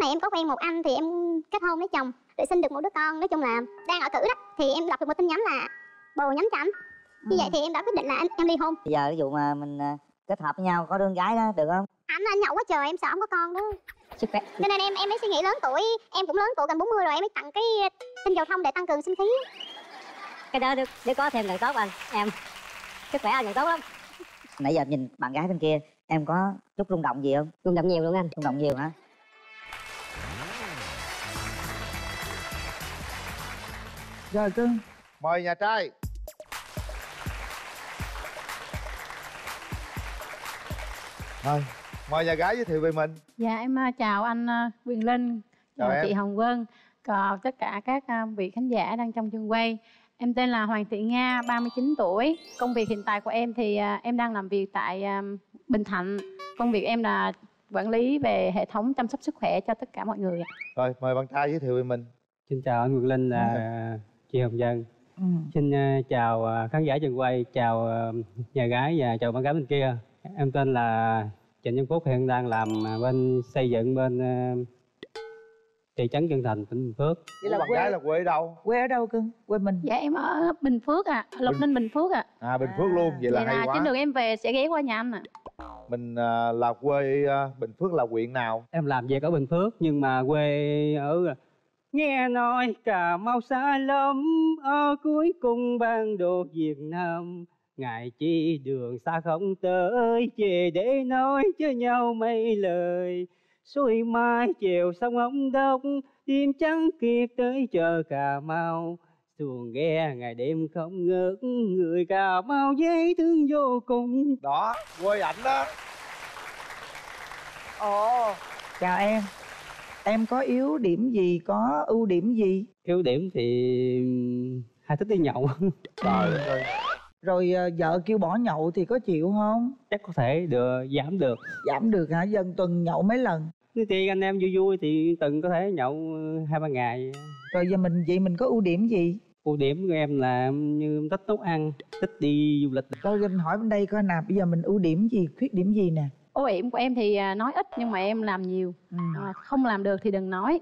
Này em có quen một anh thì em kết hôn với chồng, rồi sinh được một đứa con, nói chung là đang ở cử đó, thì em đọc được một tin nhắn là bồ nhắn cho anh. Như vậy thì em đã quyết định là em ly hôn. Bây giờ ví dụ mà mình kết hợp với nhau có đứa con gái đó được không? Anh nhậu quá trời, em sợ không có con đó. Sức khỏe. Cho nên em mới suy nghĩ lớn tuổi, em cũng lớn tuổi gần 40 rồi, em mới tặng cái tinh dầu thông để tăng cường sinh khí. Cái đó để có thêm càng tốt anh, em sức khỏe anh càng tốt lắm. Nãy giờ nhìn bạn gái bên kia, em có chút rung động gì không? Rung động nhiều luôn anh. Rung động nhiều hả? Rồi cưng, mời nhà trai. Rồi, mời nhà gái giới thiệu về mình. Dạ, em chào anh Quyền Linh, chào chị Hồng Vân, chào tất cả các vị khán giả đang trong trường quay. Em tên là Hoàng Thị Nga, 39 tuổi. Công việc hiện tại của em thì em đang làm việc tại Bình Thạnh. Công việc em là quản lý về hệ thống chăm sóc sức khỏe cho tất cả mọi người. Rồi, mời bạn trai giới thiệu về mình. Xin chào anh Quyền Linh, là chị Hồng Vân. Xin chào khán giả trường quay, chào nhà gái và chào bạn gái bên kia. Em tên là Trịnh Nhân Phúc, hiện đang làm bên xây dựng bên thị trấn Trân Thành, tỉnh Bình Phước. Vậy là bạn gái là quê ở đâu? Quê ở đâu cưng? Quê mình? Dạ em ở Bình Phước ạ, Lộc Ninh Bình Phước ạ. À Bình Phước luôn, vậy là hay quá. Trên đường em về sẽ ghé qua nhà anh ạ. Mình là quê Bình Phước là huyện nào? Em làm việc ở Bình Phước nhưng mà quê ở... Nghe nói Cà Mau xa lắm, ở cuối cùng bản đồ Việt Nam. Ngại chi đường xa không tới, về để nói với nhau mấy lời. Xuôi mai chiều sông Hồng Đông, tim chẳng kịp tới chờ Cà Mau. Xuồng ghe ngày đêm không ngớt, người Cà Mau dễ thương vô cùng. Đó, quê ảnh đó. Ồ, chào em. Em có yếu điểm gì, có ưu điểm gì? Yếu điểm thì hay thích đi nhậu. Trời ơi. Rồi vợ kêu bỏ nhậu thì có chịu không? Chắc có thể được, giảm được. Giảm được hả? Dân tuần nhậu mấy lần? Nếu thì anh em vui vui thì từng có thể nhậu 2-3 ngày. Rồi giờ mình vậy mình có ưu điểm gì? Ưu điểm của em là như thích nấu ăn, thích đi du lịch. Rồi mình hỏi bên đây coi nào, bây giờ mình ưu điểm gì, khuyết điểm gì nè? Ưu điểm của em thì nói ít nhưng mà em làm nhiều. Không làm được thì đừng nói.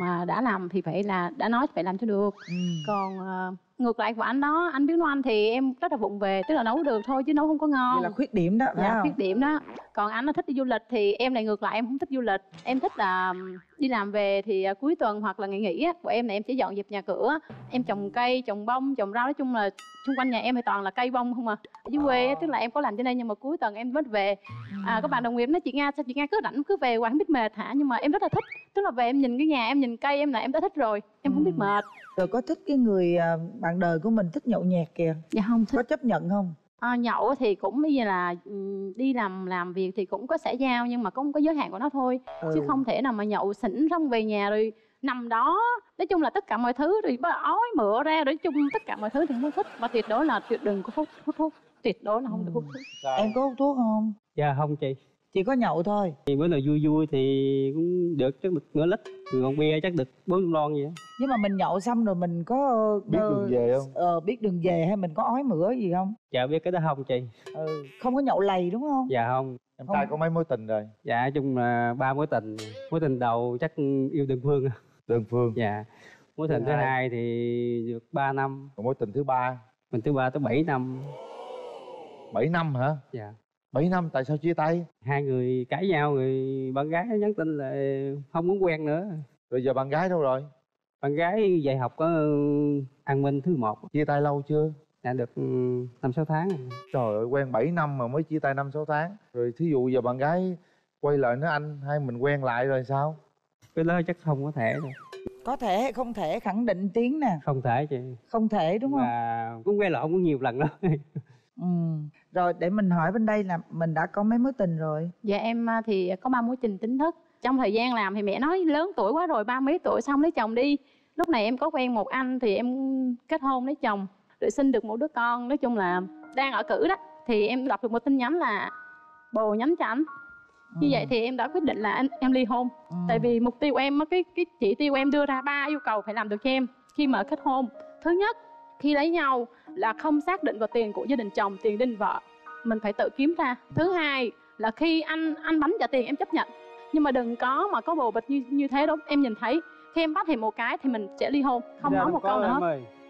Mà đã làm thì phải là đã nói phải làm cho được. Còn ngược lại của anh đó, anh biết nấu ăn thì em rất là vụng về, tức là nấu được thôi chứ nấu không có ngon. Vậy là khuyết điểm đó. Dạ, khuyết điểm đó. Còn anh nó thích đi du lịch thì em lại ngược lại, em không thích du lịch. Em thích là đi làm về thì cuối tuần hoặc là ngày nghỉ của em này em sẽ dọn dẹp nhà cửa, em trồng cây, trồng bông, trồng rau, nói chung là xung quanh nhà em thì toàn là cây bông không à. Ở dưới quê tức là em có làm trên đây nhưng mà cuối tuần em mới về. Các bạn đồng nghiệp nói chị Nga sao chị Nga cứ rảnh cứ về hoài không biết mệt hả, nhưng mà em rất là thích, tức là về em nhìn cái nhà em nhìn cây em là em đã thích rồi, em không biết mệt. Rồi có thích cái người bạn đời của mình thích nhậu nhẹt kìa? Dạ không thích. Có chấp nhận không? Nhậu thì cũng như là đi làm việc thì cũng có xã giao nhưng mà cũng có giới hạn của nó thôi. Chứ không thể nào mà nhậu xỉn xong về nhà rồi nằm đó, nói chung là tất cả mọi thứ rồi bắt ói mửa ra, nói chung tất cả mọi thứ thì không thích. Và tuyệt đối là đừng có hút thuốc, tuyệt đối là không được hút thuốc. Em có hút thuốc không? Dạ không chị. Chỉ có nhậu thôi. Thì bữa nào vui vui thì cũng được chắc được nửa lít, còn bia chắc được 4 lon vậy. Nhưng mà mình nhậu xong rồi mình có biết đường về không? Biết đường về hay mình có ói mửa gì không? Dạ biết cái đó không chị. Không có nhậu lầy đúng không? Dạ không. Em trai có mấy mối tình rồi? Dạ chung là 3 mối tình. Mối tình đầu chắc yêu đơn phương. Đơn phương? Dạ. Mối tình thứ hai thì được 3 năm. Còn mối tình thứ ba? Mình thứ ba tới 7 năm. 7 năm hả? Dạ. 7 năm, tại sao chia tay? Hai người cãi nhau rồi bạn gái nhắn tin là không muốn quen nữa. Rồi giờ bạn gái đâu rồi? Bạn gái dạy học có An Minh thứ 1. Chia tay lâu chưa? Đã được 5-6 tháng. Trời ơi, quen 7 năm mà mới chia tay 5-6 tháng. Rồi thí dụ giờ bạn gái quay lại nói anh hai mình quen lại rồi sao? Cái đó chắc không có thể rồi. Có thể hay không thể, khẳng định tiếng nè. Không thể chị. Không thể đúng không? Mà cũng quen lại không có nhiều lần đâu. Rồi để mình hỏi bên đây là mình đã có mấy mối tình rồi? Dạ em thì có 3 mối tình chính thức. Trong thời gian làm thì mẹ nói lớn tuổi quá rồi, 30 mấy tuổi xong lấy chồng đi. Lúc này em có quen một anh thì em kết hôn lấy chồng, rồi sinh được một đứa con, nói chung là đang ở cử đó. Thì em đọc được một tin nhắn là bồ nhắn cho anh. Như vậy thì em đã quyết định là em ly hôn. Tại vì mục tiêu em, cái chỉ tiêu em đưa ra 3 yêu cầu phải làm được cho em khi mà kết hôn. Thứ nhất, khi lấy nhau là không xác định vào tiền của gia đình chồng, tiền đình vợ, mình phải tự kiếm ra. Thứ hai là khi anh bánh trả tiền em chấp nhận, nhưng mà đừng có bồ bịch như thế đó. Em nhìn thấy khi em bắt thì một cái thì mình sẽ ly hôn, không nói một câu nữa.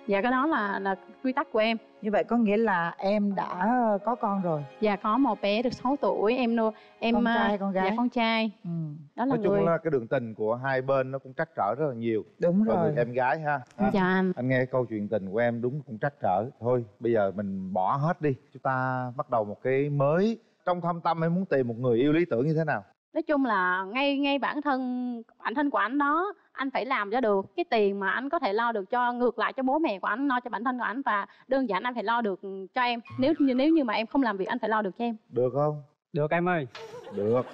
Dạ, cái đó là quy tắc của em. Như vậy có nghĩa là em đã có con rồi? Dạ, có một bé được 6 tuổi em nuôi. Em con trai, con gái? Dạ, con trai. Ừ. Đó là nói chung là cái đường tình của hai bên nó cũng trắc trở rất là nhiều. Đúng rồi. Người em gái ha. Dạ anh nghe câu chuyện tình của em đúng cũng trắc trở. Thôi bây giờ mình bỏ hết đi, chúng ta bắt đầu một cái mới. Trong thâm tâm em muốn tìm một người yêu lý tưởng như thế nào? Nói chung là ngay bản thân của anh đó, anh phải làm cho được cái tiền mà anh có thể lo được cho ngược lại cho bố mẹ của anh, lo cho bản thân của anh, và đơn giản anh phải lo được cho em. Nếu như mà em không làm việc, anh phải lo được cho em. Được không? Được em ơi. Được.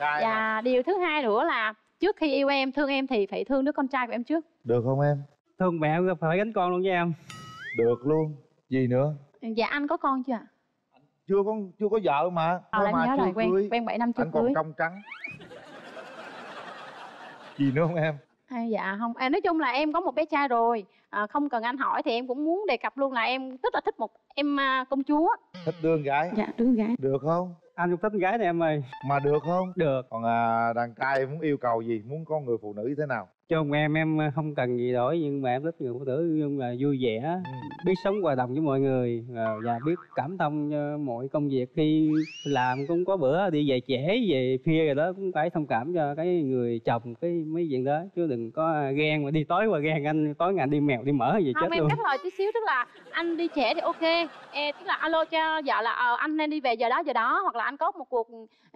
Và điều thứ hai nữa là trước khi yêu em, thương em thì phải thương đứa con trai của em trước. Được không em? Thương mẹ phải gánh con luôn với em. Được luôn. Gì nữa? Dạ anh có con chưa ạ? Chưa có vợ mà. Mà nhớ rồi, quen 7 năm chưa cưới. Anh còn trong trắng. Gì nữa không em? Dạ không, nói chung là em có một bé trai rồi, không cần anh hỏi thì em cũng muốn đề cập luôn là em rất là thích một em công chúa. Thích đứa gái? Dạ đứa gái. Được không? Anh cũng thích con gái này em ơi. Mà được không? Được. Còn đàn trai muốn yêu cầu gì? Muốn có người phụ nữ như thế nào? Chồng em không cần gì đổi, nhưng mà em rất nhiều phụ nữ, nhưng mà vui vẻ, biết sống hòa đồng với mọi người, và biết cảm thông cho mọi công việc. Khi làm cũng có bữa đi về trễ, về khuya rồi đó, cũng phải thông cảm cho cái người chồng, cái mấy chuyện đó, chứ đừng có ghen mà đi tối qua ghen anh, tối ngày đi mèo đi mỡ vậy chết luôn. Không em cắt lời tí xíu, tức là anh đi trễ thì ok, tức là alo cho vợ là anh nên đi về giờ đó, hoặc là anh có một cuộc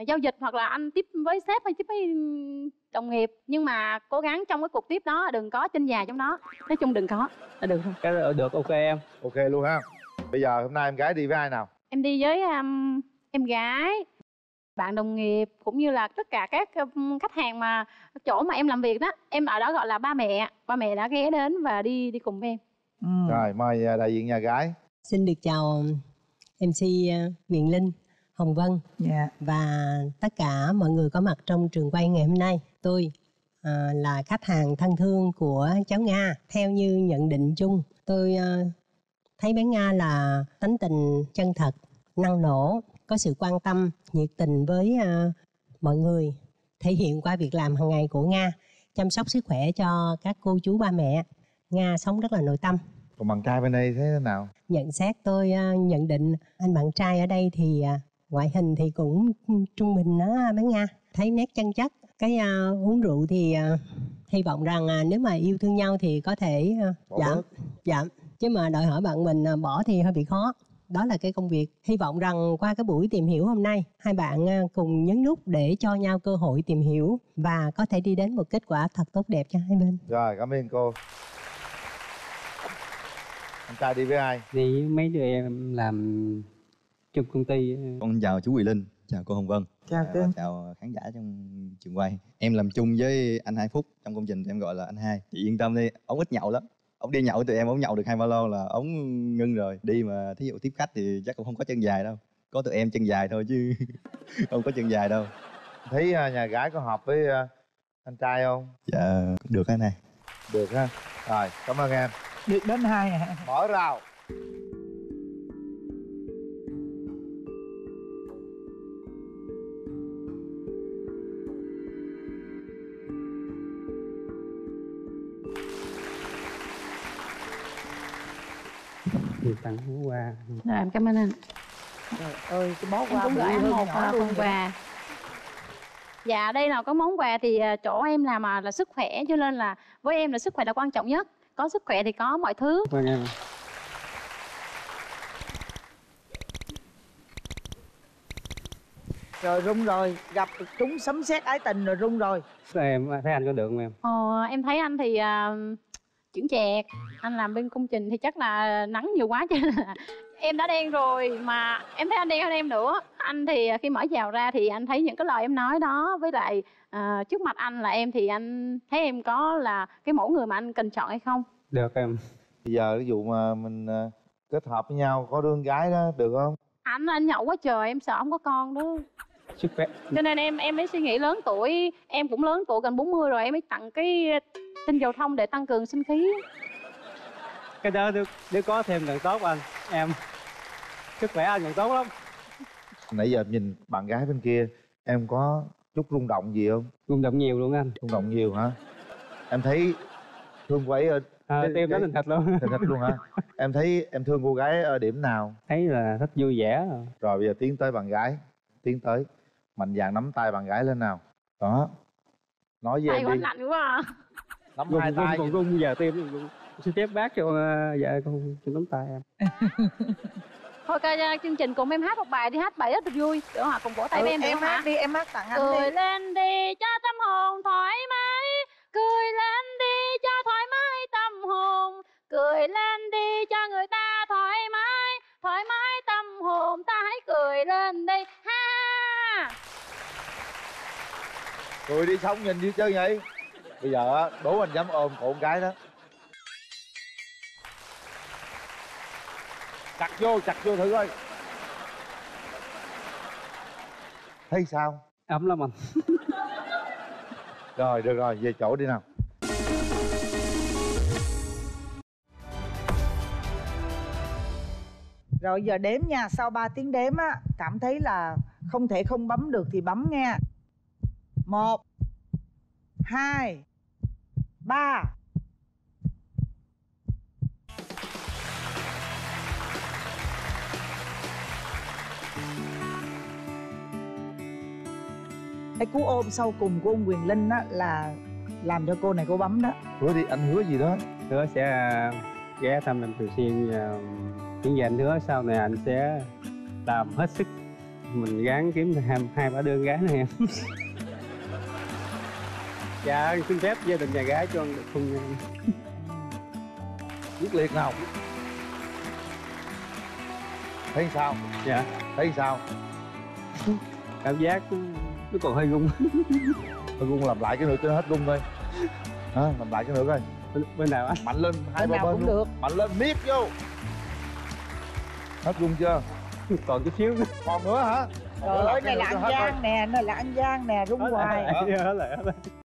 giao dịch, hoặc là anh tiếp với sếp hay tiếp với đồng nghiệp, nhưng mà cố gắng trong cái cuộc tiếp đó đừng có trên nhà trong đó, nói chung đừng có. Được không? Cái đó được, ok em. Ok luôn ha. Bây giờ hôm nay em gái đi với ai nào? Em đi với em gái, bạn đồng nghiệp, cũng như là tất cả các khách hàng mà chỗ mà em làm việc đó, em ở đó gọi là ba mẹ đã ghé đến và đi cùng với em. Rồi mời đại diện nhà gái. Xin được chào MC Quyền Linh, Hồng Vân và tất cả mọi người có mặt trong trường quay ngày hôm nay. Tôi là khách hàng thân thương của cháu Nga. Theo như nhận định chung, tôi thấy bé Nga là tính tình chân thật, năng nổ, có sự quan tâm, nhiệt tình với mọi người, thể hiện qua việc làm hàng ngày của Nga, chăm sóc sức khỏe cho các cô chú ba mẹ. Nga sống rất là nội tâm. Còn bạn trai bên đây thế nào? Nhận xét tôi nhận định anh bạn trai ở đây thì ngoại hình thì cũng trung bình đó bé Nga. Thấy nét chân chất, cái uống rượu thì hy vọng rằng nếu mà yêu thương nhau thì có thể giảm. Chứ mà đòi hỏi bạn mình bỏ thì hơi bị khó. Đó là cái công việc. Hy vọng rằng qua cái buổi tìm hiểu hôm nay, hai bạn cùng nhấn nút để cho nhau cơ hội tìm hiểu và có thể đi đến một kết quả thật tốt đẹp cho hai bên. Rồi, cảm ơn cô. Anh trai đi với ai? Đi mấy đứa em làm trong công ty. Con chào chú Quyền Linh, chào cô Hồng Vân, chào khán giả trong trường quay. Em làm chung với anh 2 Phút trong công trình, em gọi là anh 2. Chị yên tâm đi, ổng ít nhậu lắm. Ổng đi nhậu tụi em, ổng nhậu được 2 ba lon là ổng ngưng rồi. Đi mà thí dụ tiếp khách thì chắc cũng không có chân dài đâu. Có tụi em chân dài thôi chứ không có chân dài đâu. Thấy nhà gái có hợp với anh trai không? Dạ, được anh này. Được ha. Rồi, cảm ơn em. Được đến 2 à? Mở rào. Tặng quà. Rồi, em cảm ơn anh. Trời ơi, cái bó quà cũng gửi anh một phần quà. Dạ, đây là có món quà thì chỗ em làm là sức khỏe, cho nên là với em là sức khỏe là quan trọng nhất. Có sức khỏe thì có mọi thứ. Vâng em. Rồi rung rồi, gặp trúng sấm sét ái tình rồi rung rồi. Em thấy anh có được không em? Em thấy anh thì chững chạc. Anh làm bên công trình thì chắc là nắng nhiều quá chứ là em đã đen rồi, mà em thấy anh đen hơn em nữa. Anh thì khi mở vào ra thì anh thấy những cái lời em nói đó, với lại trước mặt anh là em, thì anh thấy em có là cái mẫu người mà anh cần chọn hay không? Được em. Bây giờ ví dụ mà mình kết hợp với nhau có đứa con gái đó được không? Anh nhậu quá trời, em sợ không có con đó. Sức khỏe. Cho nên em mới suy nghĩ lớn tuổi, em cũng lớn tuổi gần 40 rồi, em mới tặng cái tinh dầu thông để tăng cường sinh khí. Cái đó nếu có thêm càng tốt anh. Em sức khỏe anh còn tốt lắm. Nãy giờ nhìn bạn gái bên kia em có chút rung động gì không? Rung động nhiều luôn anh. Rung động nhiều hả? Em thấy thương cô ấy ở em nói thật luôn. Thật luôn hả? Em thấy em thương cô gái ở điểm nào? Thấy là thích vui vẻ. Rồi bây giờ tiến tới bạn gái, tiến tới mạnh dạn nắm tay bạn gái lên nào. Đó. Nói với em đi. Lạnh quá. Nắm hai tay còn rung giờ tim. Xin phép bác cho dạ con xin nắm tay em. Thôi ca chương trình cùng em hát một bài đi, hát bài rất là vui. Để họ cùng vỗ tay với em. Em hát đi, em hát tặng anh đi. Cười lên đi cho tâm hồn thoải mái. Cười lên đi cho thoải mái tâm hồn. Cười lên đi cho người ta thoải mái. Thoải mái tâm hồn ta hãy cười lên đi. Ha. Cười đi xong nhìn như chơi vậy. Bây giờ đố anh dám ôm cổ con gái đó. Chặt vô thử coi. Thấy sao? Ấm lắm anh. Rồi, được rồi, về chỗ đi nào. Rồi giờ đếm nha, sau 3 tiếng đếm á, cảm thấy là không thể không bấm được thì bấm nghe. 1 2 3. Cái cú ôm sau cùng của ông Quyền Linh á là làm cho cô này cô bấm đó. Hứa đi, anh hứa gì đó? Hứa sẽ ghé thăm em thường xuyên. Những gì anh hứa sau này anh sẽ làm hết sức. Mình gán kiếm hai bả đơn gái này em. Dạ, xin phép gia đình nhà gái cho anh được không em? Quyết liệt nào. Thấy sao? Dạ. Thấy sao? Cảm giác nó còn hơi rung. Hơi rung, làm lại cái nữa cho nó hết rung thôi. À, làm lại cái nữa coi. Bên nào anh? Mạnh lên hai bên cũng luôn. Được. Mạnh lên miết vô. Hết rung chưa? Còn chút xíu nữa. Còn nữa hả? Trời ơi, này là ăn gian nè, rung hoài.